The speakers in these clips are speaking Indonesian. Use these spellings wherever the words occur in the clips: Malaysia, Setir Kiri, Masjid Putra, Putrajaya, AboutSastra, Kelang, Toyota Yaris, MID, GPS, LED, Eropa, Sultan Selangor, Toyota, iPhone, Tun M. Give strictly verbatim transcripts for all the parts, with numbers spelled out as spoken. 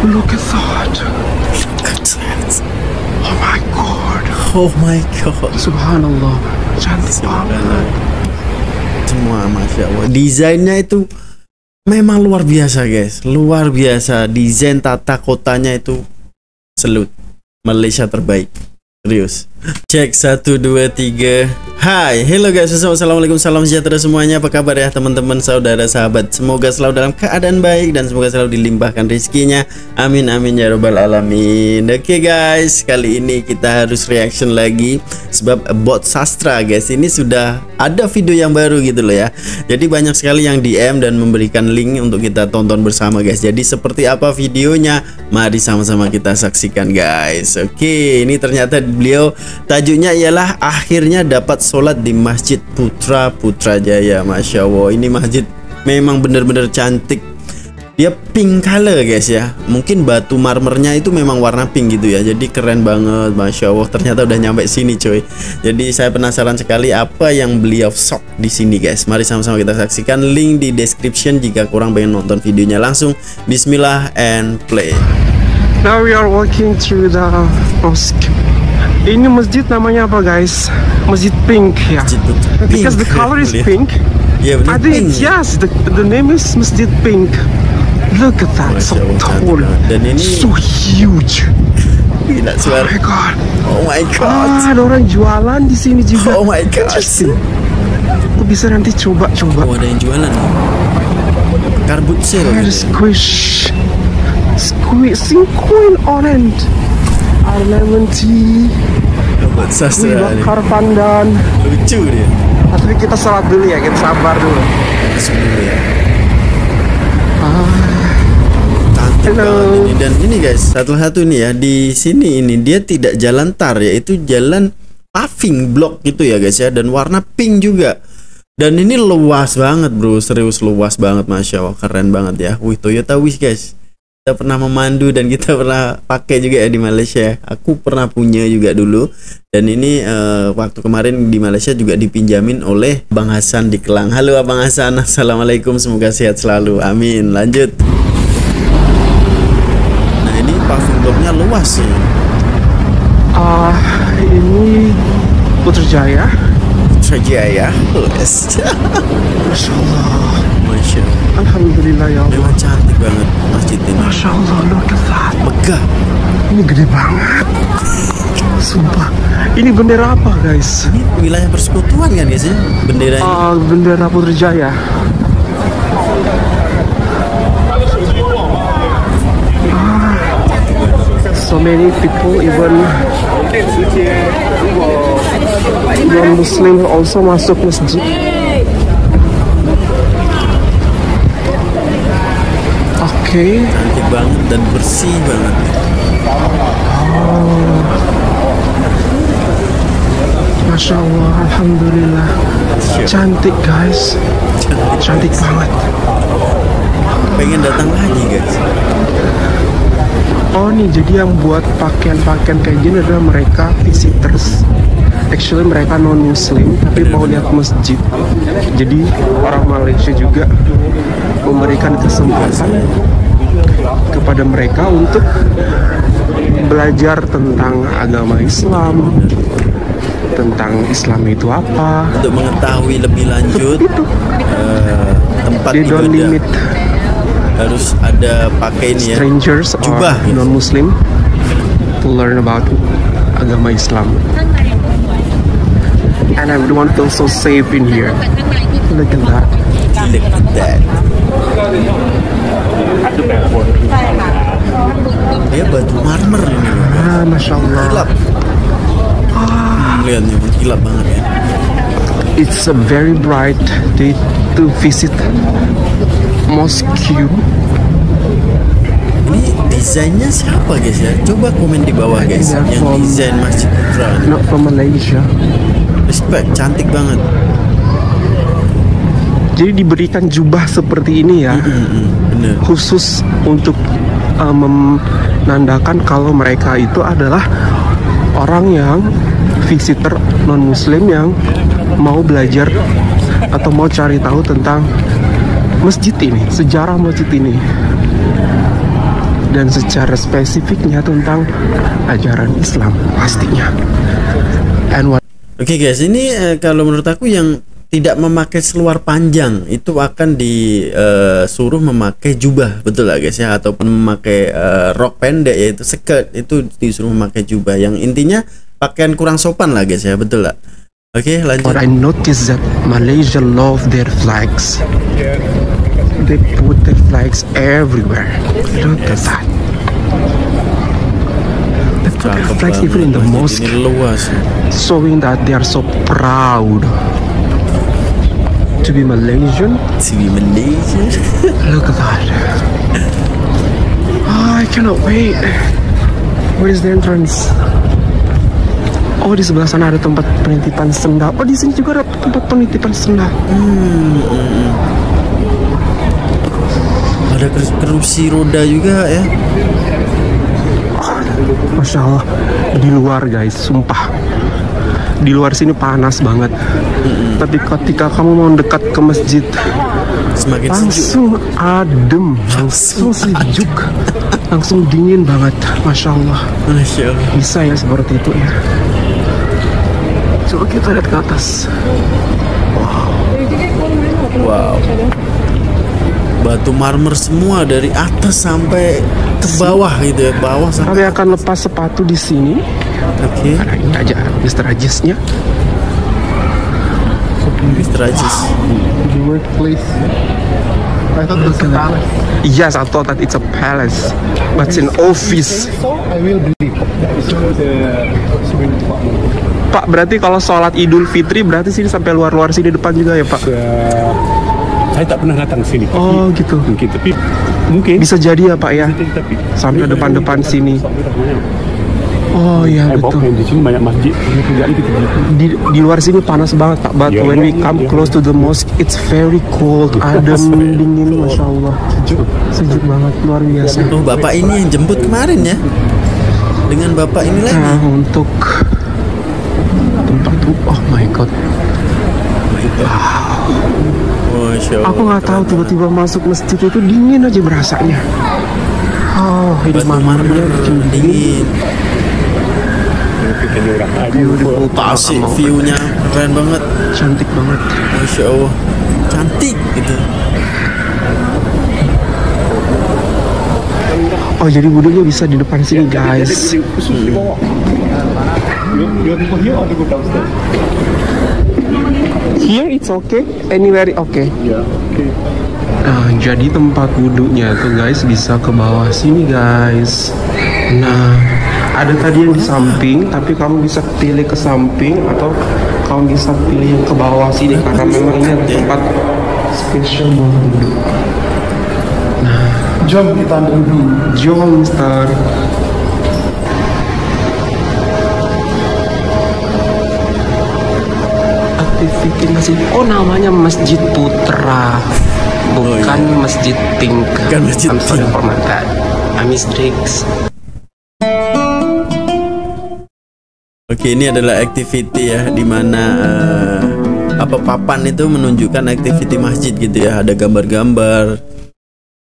Look at that. Look at that. Oh my God. Oh my God. Subhanallah. Cantik banget. Semua masya Allah. Desainnya itu memang luar biasa, guys. Luar biasa. Desain tata kotanya itu selut. Malaysia terbaik. Serius. Cek satu dua tiga. Hai, hello guys. Assalamualaikum. Salam sejahtera semuanya. Apa kabar ya teman-teman, saudara, sahabat? Semoga selalu dalam keadaan baik dan semoga selalu dilimpahkan rezekinya. Amin amin ya robbal alamin. Oke okay, guys, kali ini kita harus reaction lagi sebab bot sastra guys. Ini sudah ada video yang baru gitu loh ya. Jadi banyak sekali yang D M dan memberikan link untuk kita tonton bersama guys. Jadi seperti apa videonya? Mari sama-sama kita saksikan guys. Oke, okay, ini ternyata beliau tajuknya ialah akhirnya dapat sholat di Masjid Putra Putrajaya. Masya Allah, ini masjid memang bener-bener cantik. Dia pink color guys ya. Mungkin batu marmernya itu memang warna pink gitu ya. Jadi keren banget. Masya Allah, ternyata udah nyampe sini coy. Jadi saya penasaran sekali apa yang beliau sok di sini guys. Mari sama-sama kita saksikan, link di description jika kurang pengen nonton videonya langsung. Bismillah and play. Now we are walking through the mosque. Ini masjid namanya apa guys? Masjid Pink ya. Yeah. Because the color is pink. Yeah, I think pink. Yes, the, the name is Masjid Pink. Look at that, so tall, so huge. Gila, oh my God. Oh my God. Ah, ada orang jualan di sini juga. Oh my God. Aku bisa nanti coba-coba. Oh, ada yang jualan. Karbut sel. Squish, squish, singkuin orange. Air lemon tea, kue bakar pandan. Lucu dia. Tapi kita salat dulu ya, kita sabar dulu. Dulu ya. Hello. Ini. Dan ini guys, satu-satu nih ya di sini ini dia tidak jalan tar ya, itu jalan paving block gitu ya guys ya, dan warna pink juga. Dan ini luas banget bro, serius luas banget, masya Allah, keren banget ya. Wih, Toyota Wish guys. Kita pernah memandu dan kita pernah pakai juga ya di Malaysia. Aku pernah punya juga dulu. Dan ini uh, waktu kemarin di Malaysia juga dipinjamin oleh Bang Hasan di Kelang. Halo Abang Hasan, assalamualaikum, semoga sehat selalu. Amin. Lanjut. Nah ini paving blocknya luas sih. Ah uh, ini Putrajaya. Putrajaya. Masya Allah. Masya Allah. Alhamdulillah ya Allah. Memang cantik banget masjid ini. Masya Allah, look at that. Megah. Ini gede banget. Sumpah. Ini bendera apa guys? Ini wilayah persekutuan kan guys ya? Bendera ini. Uh, bendera Putrajaya. Uh, so many people, even non-Muslim also masuk masjid. Okay. Cantik banget dan bersih banget. Oh. Masya Allah, alhamdulillah. Cantik guys. Cantik, cantik banget. Pengen datang lagi guys. Oh nih, jadi yang buat pakaian-pakaian kayak gini adalah mereka visitors. Actually mereka non-Muslim tapi mau lihat masjid. Jadi orang Malaysia juga memberikan kesempatan kepada mereka untuk belajar tentang agama Islam, tentang Islam itu apa, untuk mengetahui lebih lanjut itu. Uh, tempat ibadah harus ada pakai ini ya, strangers jubah non-Muslim to learn about agama Islam. And I would want to also save in here. Look at that. Look at that. Dia batu marmer ini. Ah, masya Allah. Kilap. Ah, lihatnya kilap banget ya. It's a very bright day to visit mosque. Ini desainnya siapa guys ya? Coba komen di bawah guys. Yang desain Masjid Putra. Not from Malaysia. Respect, cantik banget. Jadi diberikan jubah seperti ini ya, mm-hmm, bener. Khusus untuk uh, menandakan kalau mereka itu adalah orang yang visitor non-Muslim yang mau belajar atau mau cari tahu tentang masjid ini, sejarah masjid ini. dan secara spesifiknya tentang ajaran Islam pastinya. Oke okay guys, ini eh, kalau menurut aku yang tidak memakai seluar panjang itu akan disuruh memakai jubah, betul lah guys ya, ataupun memakai uh, rok pendek yaitu skirt, itu disuruh memakai jubah, yang intinya pakaian kurang sopan lah guys ya, betul lah. Oke okay, lanjut. I noticed that Malaysia love their flags. They put their flags everywhere. Look at that. They put their flags even in the mosque, showing that they are so proud to be Malaysian. To be Malaysian. Look at that. Oh, I cannot wait. Where is the entrance? Oh, di sebelah sana ada tempat penitipan senda. Oh, di sini juga ada tempat penitipan senda. Hmm. Ada kursi roda juga ya. Masya Allah, di luar guys, sumpah. Di luar sini panas banget, mm-hmm. Tapi ketika kamu mau dekat ke masjid, semakin langsung sejuk. Adem, langsung, langsung sejuk, langsung dingin banget, masya Allah. Masya Allah. Bisa ya seperti itu ya. Coba kita lihat ke atas. Wow. Wow. Batu marmer semua dari atas sampai ke bawah gitu ya, bawah. Kami akan lepas sepatu di sini. Oke. Okay. Karena ini aja Mister Ajisnya. Mister Ajis. The workplace. I thought it's a palace. Yes, I thought that it's a palace, but it's an office. I will believe. Pak, berarti kalau sholat Idul Fitri berarti sini sampai luar-luar sini depan juga ya Pak? Saya tak pernah datang sini. Oh gitu. Mungkin tapi mungkin bisa jadi ya Pak ya. Sampai depan-depan sini. Oh iya betul. Di sini banyak masjid. Di, di luar sini panas banget Pak, but yeah, when we come yeah, close yeah. to the mosque, it's very cold, adem, dingin, masya Allah. Sejuk, sejuk banget, luar biasa. Tuh bapak ini yang jemput kemarin ya. Dengan bapak ini lagi. Nah untuk tempat tuh, oh my god. Wow. Oh, aku nggak tahu tiba-tiba masuk masjid itu dingin aja berasanya. Oh, hidup mamarnya dingin. Beautiful pasir, view-nya keren banget, cantik banget, masya Allah, cantik gitu. Oh jadi wudhunya bisa di depan sini guys. Here it's okay, anywhere okay. Nah jadi tempat wudhunya tuh guys bisa ke bawah sini guys. Nah. Ada tadi yang di samping, tapi kamu bisa pilih ke samping atau kamu bisa pilih yang ke bawah sini karena memang ini tempat spesial buat duduk. Nah, jom kita duduk, jom mister. Aktivitas masjid. Oh namanya Masjid Putra, bukan oh, iya. Masjid Pink. Bukan Masjid Pink. I'm sorry for my bad. I mistakes. Oke, ini adalah activity ya, dimana uh, apa papan itu menunjukkan activity masjid gitu ya, ada gambar-gambar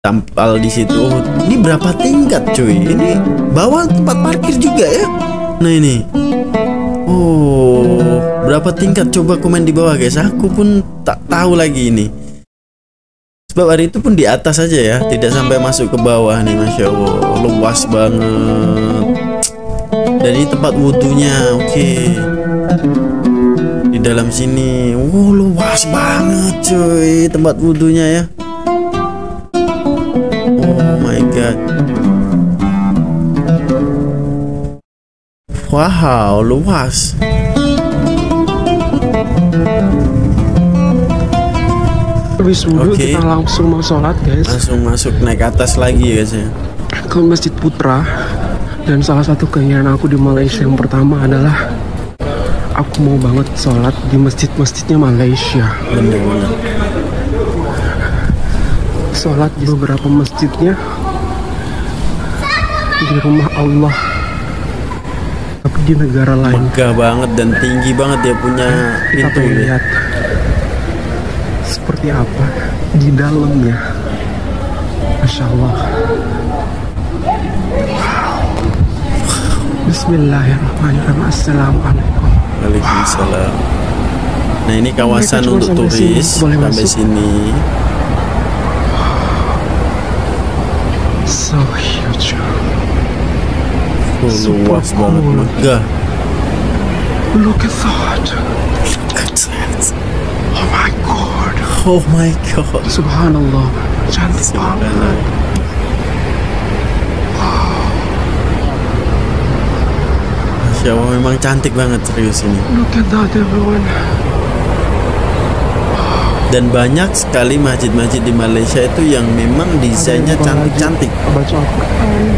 tampal di situ. Oh, ini berapa tingkat cuy? Ini bawah tempat parkir juga ya. Nah ini, oh berapa tingkat? Coba komen di bawah guys. Aku pun tak tahu lagi ini. Sebab hari itu pun di atas aja ya, tidak sampai masuk ke bawah nih, masya Allah, luas banget. Dan ini tempat wudhunya, oke okay. Di dalam sini, wow luas banget cuy tempat wudhunya ya. Oh my god, wow luas. Habis wudhu okay. Kita langsung mau sholat guys. Langsung masuk naik atas lagi guys ya, ke Masjid Putra. Dan salah satu keinginan aku di Malaysia yang pertama adalah aku mau banget sholat di masjid-masjidnya Malaysia. Bener-bener. Sholat di beberapa masjidnya di rumah Allah. Tapi di negara lain. Megah banget dan tinggi banget dia punya pintu. Kita pengen lihat seperti apa di dalamnya. Masya Allah. Bismillahirrahmanirrahim. Assalamualaikum. Waalaikumsalam. Nah, ini kawasan untuk turis sini. Boleh sampai masuk. Sini. So huge. So luas banget, megah. Look at that. Look at that. Oh my god. Oh my god. Subhanallah. Cantik banget. Ya, memang cantik banget serius ini. Dan banyak sekali masjid-masjid di Malaysia itu yang memang desainnya cantik-cantik. Baca Al-Quran,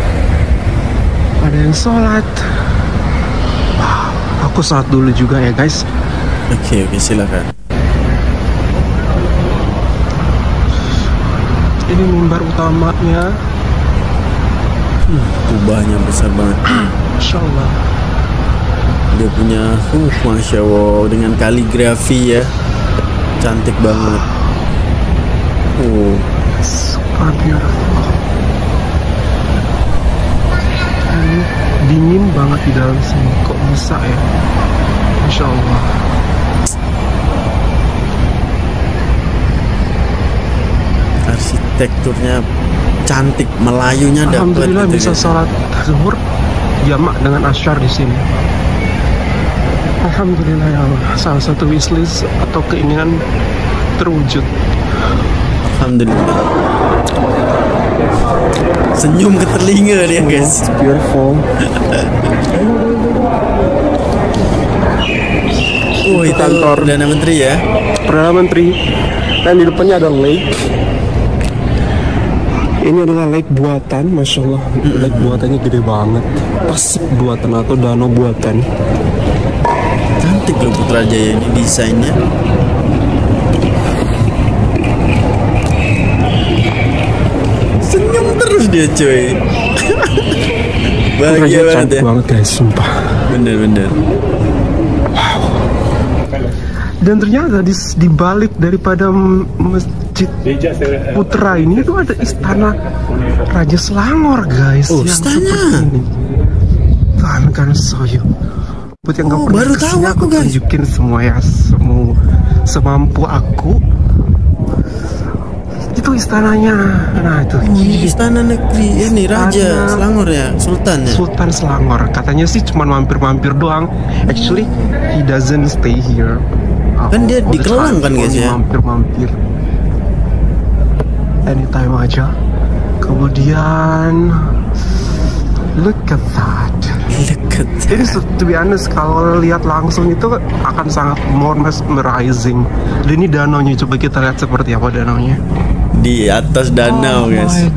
ada yang sholat. Aku sholat dulu juga ya guys. Oke, oke, silakan. Ini mimbar utamanya. Hmm, kubahnya besar banget. Masya Allah. Dia punya uh, Masya Allah, dengan kaligrafi ya, cantik banget. Oh, super beautiful. Dan dingin banget di dalam sini, kok bisa ya, Masya Allah. Arsitekturnya cantik, Melayunya dapat. Alhamdulillah gitu, bisa ya. Sholat zuhur jamak dengan asyar di sini. Alhamdulillah ya Allah, salah satu wishlist atau keinginan terwujud. Alhamdulillah. Senyum ke telinga dia guys. Beautiful. Oh, itu kantor Perdana Menteri ya. Perdana Menteri. Dan di depannya ada lake. Ini adalah lake buatan, Masya Allah. Lake buatannya gede banget. Pasir buatan atau danau buatan. Cantik loh Putrajaya ini desainnya. Senyum terus dia cuy. Bahagia banget ya. Banget guys, sumpah. Bener-bener. Wow. Dan ternyata di, di balik daripada Masjid Putra ini itu ada istana Raja Selangor guys. Oh, yang istana. Seperti ini. Tuhan kan soyo. Yang oh, baru tahu aku guys. Tunjukin semua ya, semua semampu aku. Itu istananya. Nah itu. Ini istana negeri ini istana Raja Selangor ya, Sultan ya. Sultan Selangor. Katanya sih cuma mampir-mampir doang. Actually he doesn't stay here. Kan dia di Kelang kan guys ya. Mampir-mampir. Anytime aja. Kemudian look at that. Jadi to be honest, kalau lihat langsung itu akan sangat more mesmerizing. Dan ini danaunya, coba kita lihat seperti apa danaunya. Di atas danau, oh guys.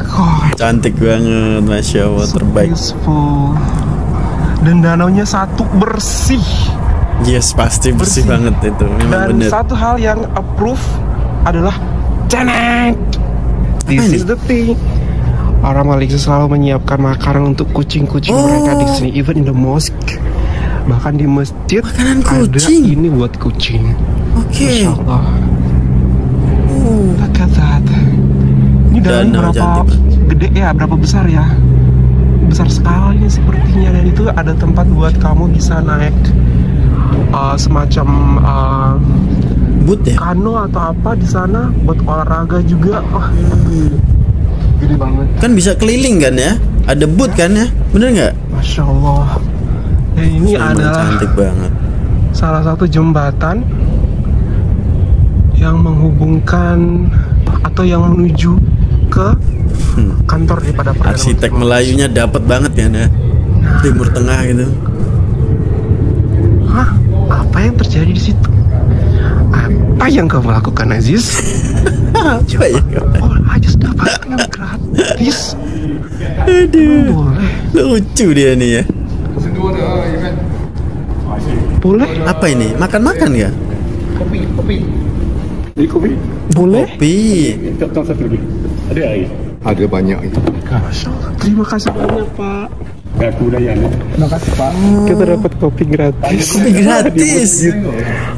Cantik banget, Masya Allah, so terbaik. Peaceful. Dan danaunya satu bersih. Yes, pasti bersih, bersih. banget itu. Memang Dan bener. Satu hal yang approve adalah Janet. This is the thing. Orang Malaysia selalu menyiapkan makanan untuk kucing-kucing oh. mereka di sini, even in the mosque, bahkan di masjid ada ini buat kucing. Oke. Okay. Insyaallah. Oh, kata ini dalam berapa jantik. Gede ya, berapa besar ya? Besar sekali ini sepertinya, dan itu ada tempat buat kamu bisa naik uh, semacam uh, boot ya? Kano atau apa di sana buat olahraga juga. Hmm. Gede banget. Kan bisa keliling kan ya? Ada boot ya. Kan ya? Bener nggak? Masya Allah. Ya, ini adalah cantik banget. Salah satu jembatan yang menghubungkan atau yang menuju ke kantor daripada Perdana Menteri. Arsitek Melayunya dapat banget ya, nah. Timur Tengah gitu. Hah? Apa yang terjadi di situ? Apa yang kamu lakukan, Aziz? Coba ya. Oh, Aziz dapat yang gratis. Aduh, boleh. Lucu dia nih ya. Boleh? Apa ini? Makan-makan ya? Kopi, kopi. Jadi kopi? Boleh? Kopi. Ada air? Ada banyak. Terima kasih banyak, Pak. Terima kasih Pak. Kita dapat kopi gratis. Kopi gratis.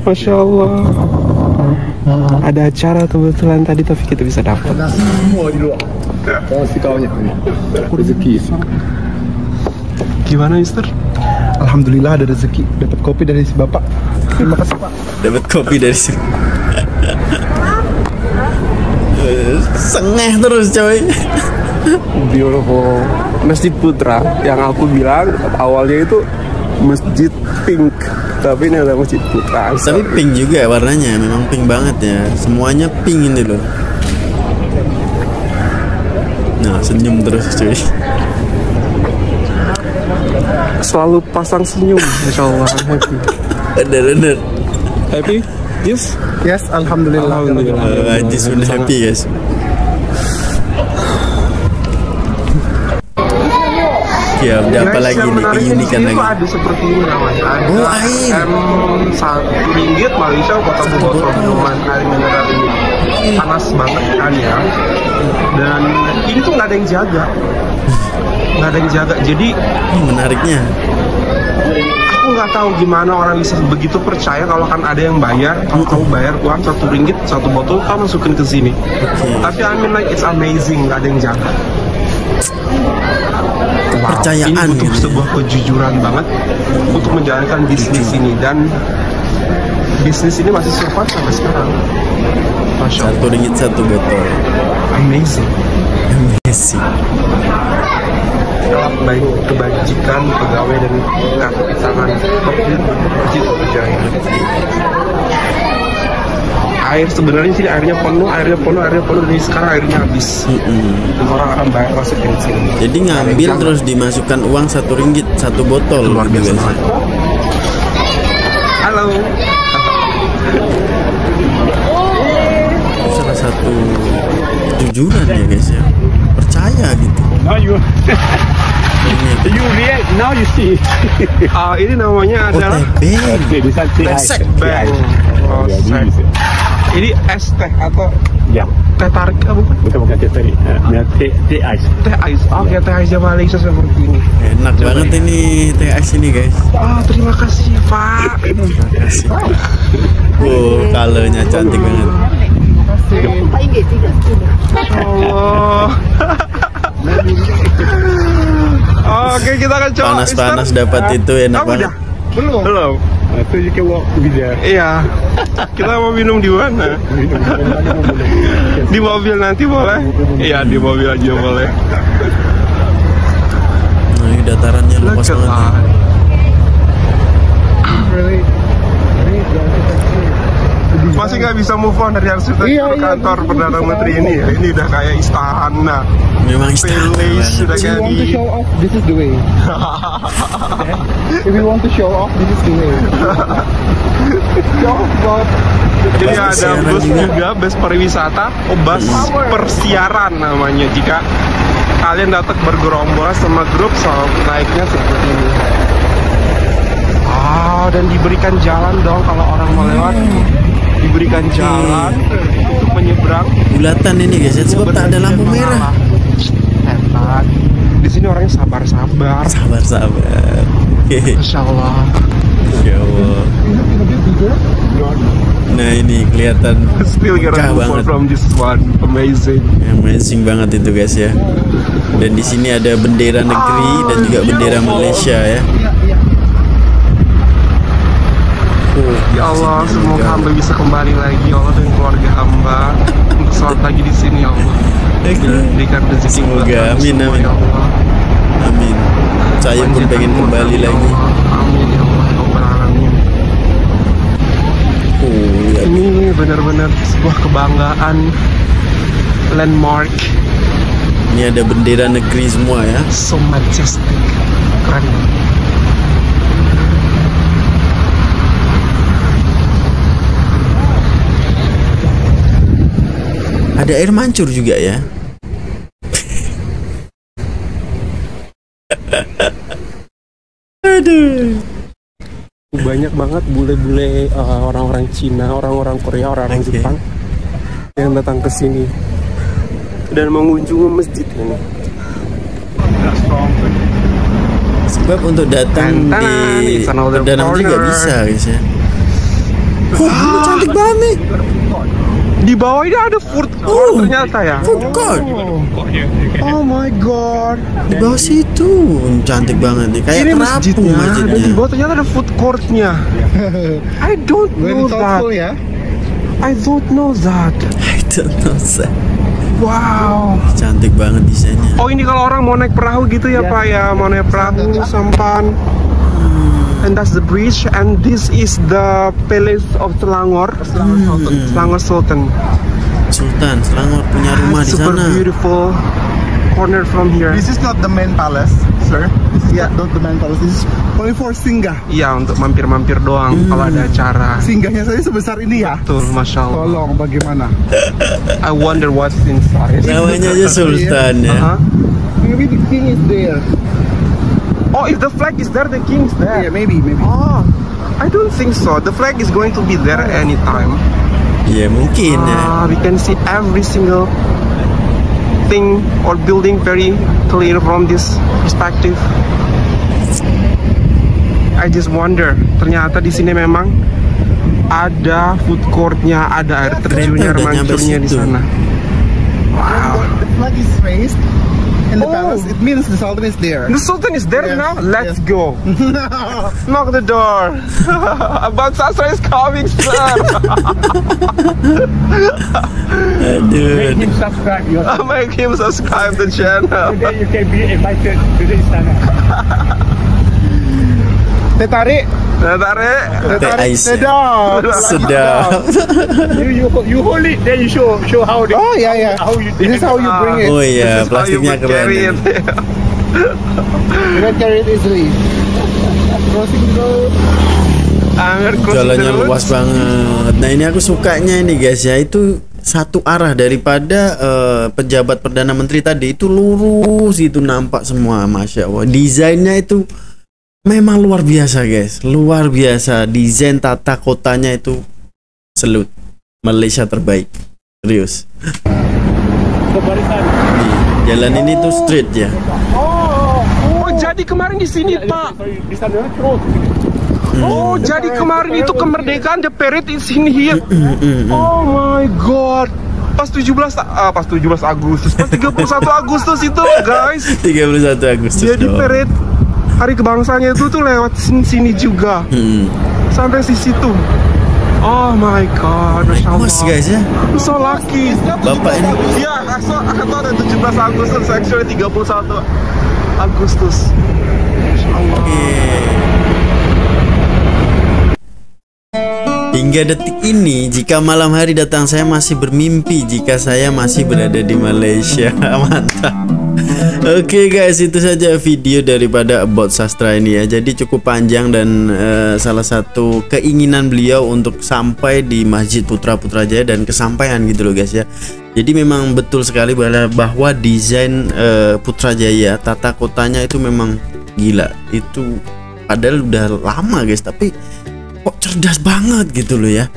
Masya Allah. Ada acara kebetulan tadi tapi kita bisa dapat. Rezeki. Gimana, Mister? Alhamdulillah ada rezeki, dapat kopi dari si Bapak. Terima kasih, Pak. Dapat kopi dari si Sengeh terus, coy. Beautiful. Masjid Putra yang aku bilang awalnya itu masjid pink, tapi ini ada masjid putra. Tapi pink juga warnanya, memang pink banget ya. Semuanya pink ini loh. Nah, senyum terus cuy. Selalu pasang senyum, Masya Allah. Happy. Bener-bener. Happy? Yes? Yes, Alhamdulillah. Alhamdulillah. Alhamdulillah. I just really happy guys. Ya, ada apa lagi nih? Keunikan lagi. Ada seperti ini namanya. Oh, air. satu ringgit Malaysia, kota Bogor, minuman air mineral ini. Panas banget kan ya. Dan ini tuh nggak ada yang jaga. Nggak ada yang jaga. Jadi hmm, menariknya. Aku nggak tahu gimana orang bisa begitu percaya kalau kan ada yang bayar. Kalau kamu bayar uang satu ringgit satu botol, kamu masukin ke sini. Okay. Tapi I mean like it's amazing, nggak ada yang jaga. Wow, percayaan ini butuh gitu, sebuah kejujuran banget untuk menjalankan bisnis gitu. Ini dan bisnis ini masih survive sampai sekarang. Masya Allah. Satu ringgit satu botol. Amazing. Amazing. Kelab baik kebajikan pegawai dan kaki tangan topir masjid Putrajaya. Air sebenarnya sih airnya penuh, airnya penuh, airnya penuh, jadi sekarang airnya habis. Mm -hmm. Orang akan bayar masukin sini. Jadi ngambil airnya terus dimasukkan uang satu ringgit satu botol. Luar biasa. Halo. Itu salah satu kejujuran ya guys ya. Percaya gitu. Now you, you react, now you see. Ah, uh, ini namanya adalah besek. Oh, ini es teh atau ya teh tarik apa bukan? Bukan bukan teh tarik, ya teh teh ais. Teh ais, oh ya teh ais Malaysia seperti ini. Enak banget ini teh ais ini guys. Oh terima kasih Pak. Terima kasih. Wow, kalanya cantik banget. Allah. Oke kita akan coba. Panas-panas dapat itu enak banget. Belum. Belum. Itu juga mau bicara. Iya. Kita mau minum di mana? Di mobil nanti boleh? Iya di mobil aja boleh. Nah ini datarannya luas banget. Masih nggak bisa move on dari arsitektur kantor Perdana Menteri ini ya. Ini udah kayak istana. Memang istana. Sudah kayak di. This is the way. If you want to show off, this is the way. Show off. Jadi ada bus juga, bus pariwisata, bus persiaran namanya. Jika kalian datang bergerombolan sama grup, so naiknya seperti ini. Oh, dan diberikan jalan dong kalau orang mau lewat. Diberikan jalan untuk menyeberang. Bulatan ini guys, sebab tak ada lampu merah. Enak. Di sini orangnya sabar-sabar. Sabar-sabar. Insya Allah. Insya Allah. Nah ini kelihatan. Still keren banget. From this one, amazing. Amazing banget itu guys ya. Dan di sini ada bendera negeri dan juga bendera Malaysia ya. Ya Allah, semoga hamba bisa kembali lagi ya Allah dan keluarga hamba untuk sholat lagi di sini ya Allah. Berikan rezeki semoga. Amin amin. Amin. Saya pun pengen kembali lagi. Amin ya Allah. Ini benar-benar sebuah kebanggaan landmark. Ini ada bendera negeri semua ya. So majestic. Keren. Ada air mancur juga ya. Aduh. Banyak banget bule-bule, uh, orang-orang Cina, orang-orang Korea, orang-orang okay. Jepang yang datang ke sini dan mengunjungi masjid ini. Sebab untuk datang di Perdana Menteri nggak bisa guys ya. Wah, cantik banget. Di bawah ini ada food Oh, ternyata ya. Food court. Oh my god. Di bawah situ cantik banget nih. Kayak terapung masjidnya. Di bawah ternyata ada food courtnya. I don't know that. I don't know that. I don't know that. Wow, cantik banget desainnya. Oh, ini kalau orang mau naik perahu gitu ya, ya Pak ya, mau naik perahu sampan. Hmm. And that's the bridge, and this is the palace of Selangor. Selangor hmm. Sultan. Selangor Sultan. Sultan Selangor punya rumah di sana. Super beautiful corner from here. This is not the main palace, sir. This is yeah. not the main palace. This is only for singgah. Iya, untuk mampir-mampir doang hmm. kalau ada acara. Singgahnya saya sebesar ini ya. Betul, masya Allah. Tolong, bagaimana? I wonder what's inside. Namanya aja Sultan ya. Uh-huh. Maybe the king is there. Oh, if the flag is there, the king is there. Yeah, maybe, maybe. Oh, I don't think so. The flag is going to be there anytime. Ya yeah, mungkin. Ah, uh, we can see every single thing or building very clear from this perspective. I just wonder, ternyata di sini memang ada food courtnya, ada air terjunnya, mancurnya di sana. Wow. The flag is raised in the palace. It means the Sultan is there. The Sultan is there now. Let's go. Knock the door. Abang Sastra is coming, sir. Make him subscribe. Make him subscribe the channel. Today you can be invited to this channel. Teh tarik. Teh tarik. Teh tarik. Sedap. Sedap. You you you hold it, then you show show how they. Oh yeah yeah. How you? This is how you bring it. Oh yeah, plastiknya keren. You can carry it easily. Crossing road. Jalannya luas banget. Nah ini aku sukanya ini guys ya, itu satu arah daripada uh, pejabat perdana menteri tadi itu lurus itu nampak semua, masya Allah. Desainnya itu memang luar biasa guys, luar biasa. Desain tata kotanya itu selut, Malaysia terbaik, serius. Jalan ini tuh street ya. Oh, oh, oh jadi kemarin di sini Pak. Hmm. Oh jadi kemarin itu kemerdekaan, the parade is in here. Oh my god. Pas tujuh belas, ah, pas tujuh belas Agustus, pas tiga puluh satu Agustus itu guys. tiga puluh satu Agustus. Jadi dong. Parade hari kebangsaannya itu tuh lewat sini, sini juga, hmm. sampai sisi tuh. Oh my god, mas guys ya, so lucky. Bapak ini. Iya, so aku ada tujuh belas Agustus, actually tiga puluh satu Agustus. Oke. Okay. Hingga detik ini, jika malam hari datang, saya masih bermimpi jika saya masih berada di Malaysia. Mantap. Oke okay guys, itu saja video daripada About Sastra ini ya. Jadi cukup panjang dan uh, salah satu keinginan beliau untuk sampai di Masjid Putra Putrajaya dan kesampaian gitu loh guys ya. Jadi memang betul sekali bahwa desain uh, Putrajaya, tata kotanya itu memang gila. Itu padahal udah lama guys, tapi kok cerdas banget gitu loh ya.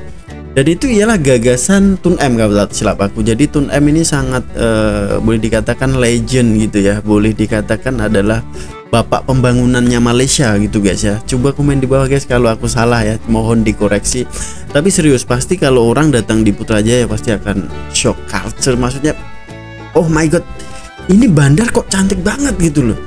Dan itu ialah gagasan Tun M kalau tak silap aku. Jadi Tun M ini sangat uh, boleh dikatakan legend gitu ya. Boleh dikatakan adalah bapak pembangunannya Malaysia gitu guys ya. Coba komen di bawah guys kalau aku salah ya, mohon dikoreksi. Tapi serius pasti kalau orang datang di Putrajaya pasti akan shock culture. Maksudnya oh my god, ini bandar kok cantik banget gitu loh.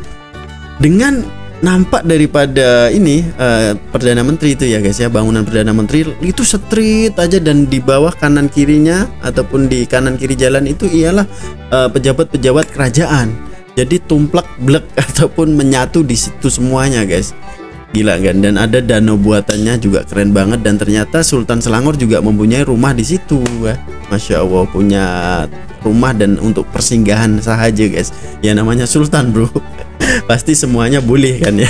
Dengan nampak daripada ini uh, perdana menteri itu ya guys ya, bangunan perdana menteri itu street aja, dan di bawah kanan kirinya ataupun di kanan kiri jalan itu ialah pejabat-pejabat uh, kerajaan. Jadi tumplak blek ataupun menyatu di situ semuanya guys, gila kan. Dan ada danau buatannya juga keren banget, dan ternyata Sultan Selangor juga mempunyai rumah di situ ya. Masya Allah, punya rumah dan untuk persinggahan sahaja guys ya, namanya Sultan bro. Pasti semuanya boleh kan ya.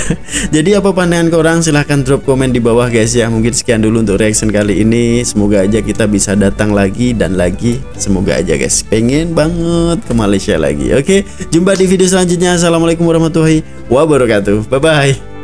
Jadi apa pandangan korang, silahkan drop komen di bawah guys ya. Mungkin sekian dulu untuk reaction kali ini. Semoga aja kita bisa datang lagi dan lagi. Semoga aja guys, pengen banget ke Malaysia lagi. Oke, jumpa di video selanjutnya. Assalamualaikum warahmatullahi wabarakatuh. Bye bye.